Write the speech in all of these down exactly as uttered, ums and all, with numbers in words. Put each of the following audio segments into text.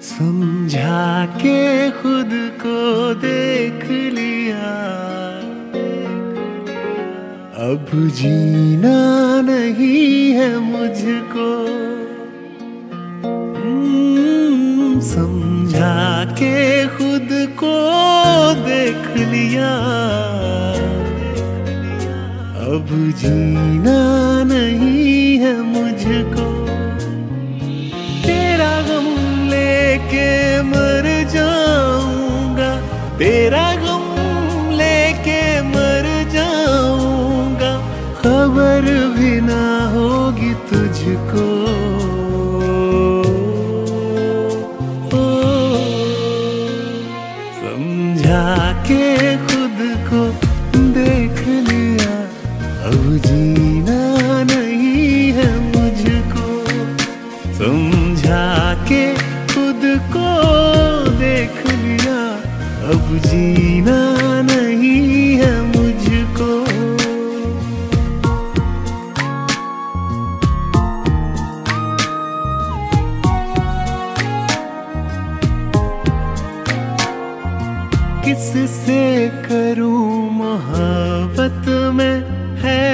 समझा के खुद को देख लिया, अब जीना नहीं है मुझको। समझा के खुद को देख लिया, अब जीना नहीं है मुझको। तेरा गम लेके मर जाऊंगा, तेरा गम लेके मर जाऊंगा, खबर भी ना होगी तुझको। जाके खुद को देख लिया, अब जीना नहीं है मुझको। समझा के खुद को देख लिया, अब जीना नहीं है मुझको। किससे करूं मोहब्बत में है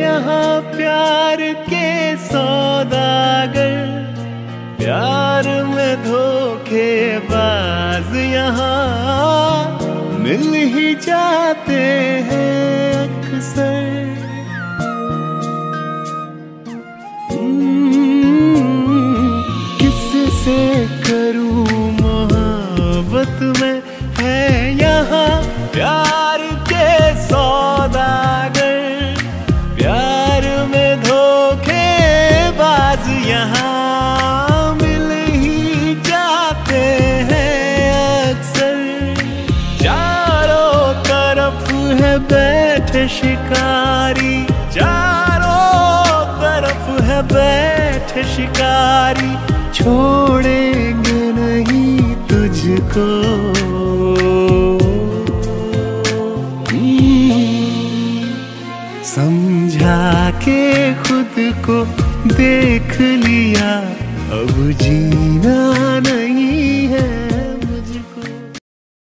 यहाँ प्यार के सौदागर, प्यार में धोखेबाज यहाँ मिल ही जाते हैं अक्सर। किससे करूं मोहब्बत में है यहाँ प्यार के सौदागर, प्यार में धोखेबाज यहाँ मिल ही जाते हैं अक्सर। चारों तरफ है बैठे शिकारी, चारों तरफ है बैठे शिकारी, छोड़ेंगे नहीं तुझको। समझा के खुद को देख लिया, अब जीना नहीं है।